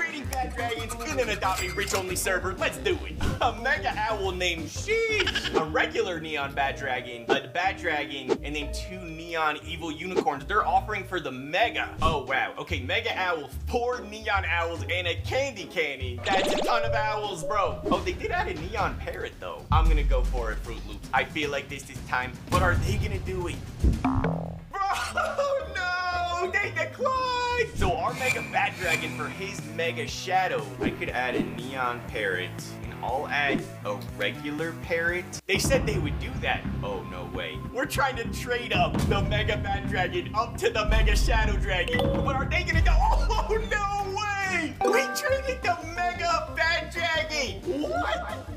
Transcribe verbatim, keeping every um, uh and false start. trading fat dragons in an Adopt Me rich only server. Let's do it. A mega owl named Sheesh, a regular neon bat dragon, a bat dragon, and then two neon evil unicorns. They're offering for the mega. Oh wow, okay, mega owls, four neon owls, and a candy candy. That's a ton of owls, bro. Oh, they did add a neon parrot though. I'm gonna go for it, Fruit Loops. I feel like this is time, but are they gonna do it? Bro, no, they declined. So our mega bat dragon for his mega shadow, I could add a neon parrot. I'll add a regular parrot. They said they would do that. Oh, no way. We're trying to trade up the mega bat dragon up to the mega shadow dragon. But are they gonna go? Oh, no way! We traded the mega bat dragon! What?